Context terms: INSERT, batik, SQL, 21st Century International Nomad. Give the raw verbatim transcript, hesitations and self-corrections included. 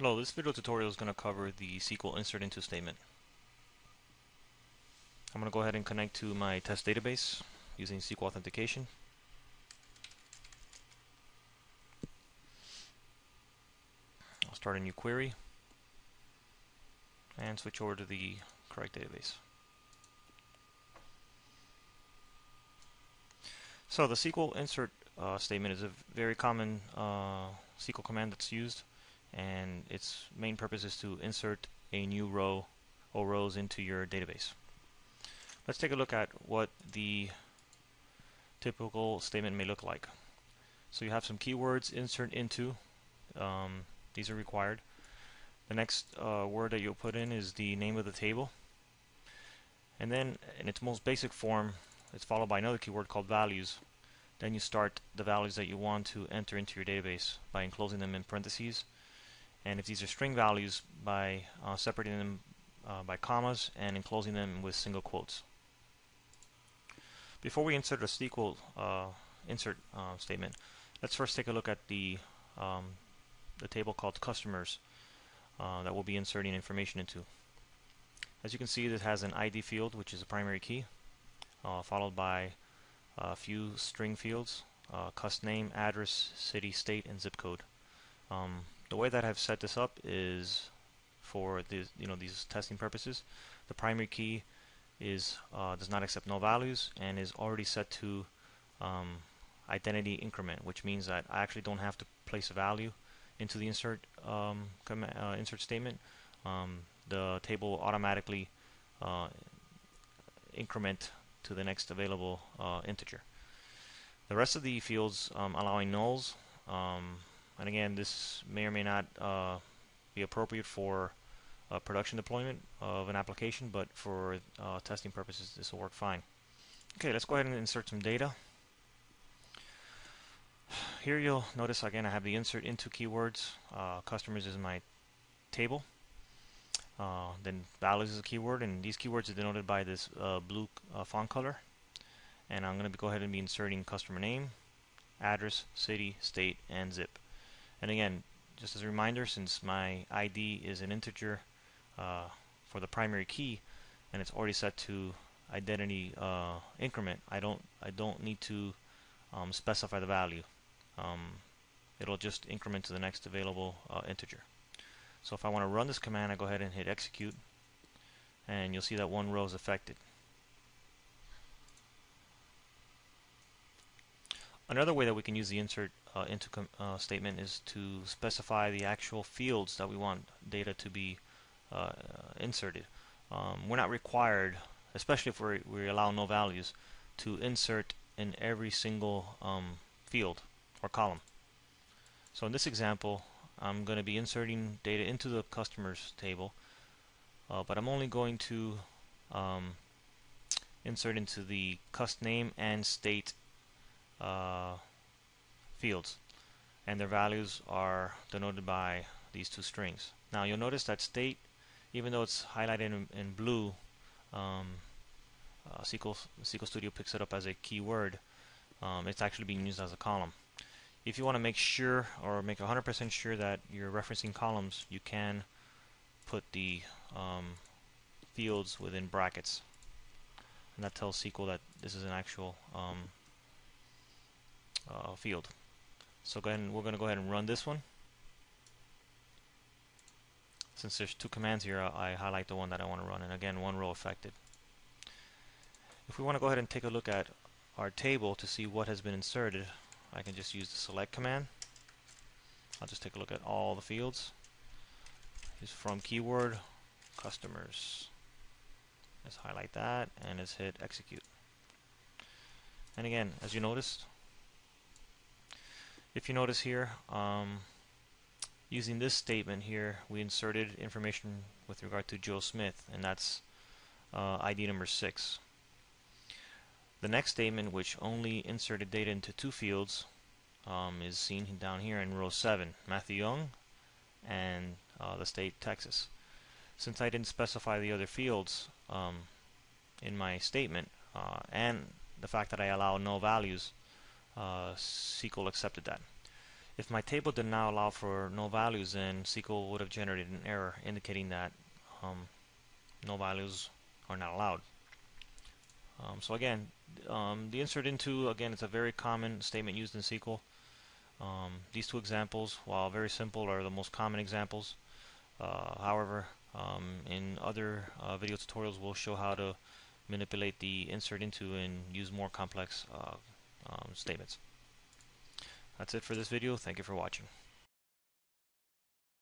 Hello, this video tutorial is going to cover the S Q L insert into statement. I'm going to go ahead and connect to my test database using S Q L authentication. I'll start a new query and switch over to the correct database. So the S Q L insert uh, statement is a very common uh, S Q L command that's used, and its main purpose is to insert a new row or rows into your database. Let's take a look at what the typical statement may look like. So you have some keywords, insert into, um, these are required. The next uh, word that you'll put in is the name of the table, and then in its most basic form it's followed by another keyword called values. Then you start the values that you want to enter into your database by enclosing them in parentheses, and if these are string values, by uh, separating them uh, by commas and enclosing them with single quotes. Before we insert a S Q L uh, insert uh, statement, let's first take a look at the um, the table called customers uh, that we'll be inserting information into. As you can see, this has an I D field, which is a primary key, uh, followed by a few string fields, uh, cust name, address, city, state, and zip code. Um, the way that I've set this up is for these, you know, these testing purposes. The primary key is uh, does not accept null values and is already set to um, identity increment, which means that I actually don't have to place a value into the insert um, uh, insert statement. Um, the table will automatically uh, increment to the next available uh, integer. The rest of the fields um, allowing nulls, um, and again, this may or may not uh, be appropriate for uh, production deployment of an application, but for uh, testing purposes this will work fine. Okay, let's go ahead and insert some data. Here you'll notice again I have the insert into keywords. Uh, customers is my table. Uh, then values is a keyword, and these keywords are denoted by this uh, blue uh, font color. And I'm going to go ahead and be inserting customer name, address, city, state, and zip. And again, just as a reminder, since my I D is an integer uh, for the primary key, and it's already set to identity uh, increment, I don't I don't need to um, specify the value. Um, it'll just increment to the next available uh, integer. So if I want to run this command, I go ahead and hit execute, and you'll see that one row is affected. Another way that we can use the insert uh, into uh, statement is to specify the actual fields that we want data to be uh, inserted. Um, we're not required, especially if we're, we allow no values, to insert in every single um, field or column. So in this example, I'm going to be inserting data into the customers table, uh, but I'm only going to um, insert into the cust name and state uh, fields, and their values are denoted by these two strings. Now you'll notice that state, even though it's highlighted in, in blue, um, uh, S Q L, S Q L Studio picks it up as a keyword. Um, it's actually being used as a column. If you want to make sure or make one hundred percent sure that you're referencing columns, you can put the um, fields within brackets, and that tells S Q L that this is an actual um, uh, field. So go ahead and we're going to go ahead and run this one. Since there's two commands here, I, I highlight the one that I want to run, and again, one row affected. If we want to go ahead and take a look at our table to see what has been inserted, I can just use the select command. I'll just take a look at all the fields. Use from keyword customers. Let's highlight that and let's hit execute. And again, as you noticed, if you notice here, um, using this statement here, we inserted information with regard to Joe Smith, and that's uh, I D number six. The next statement, which only inserted data into two fields, um, is seen down here in row seven, Matthew Young and uh, the state Texas. Since I didn't specify the other fields um, in my statement, uh, and the fact that I allow no values, uh, S Q L accepted that. If my table did not allow for no values, then S Q L would have generated an error indicating that um, no values are not allowed. Um, so again, um, the insert into, again, it's a very common statement used in S Q L. Um, these two examples, while very simple, are the most common examples. Uh, however, um, in other uh, video tutorials, we'll show how to manipulate the insert into and use more complex uh, um, statements. That's it for this video. Thank you for watching.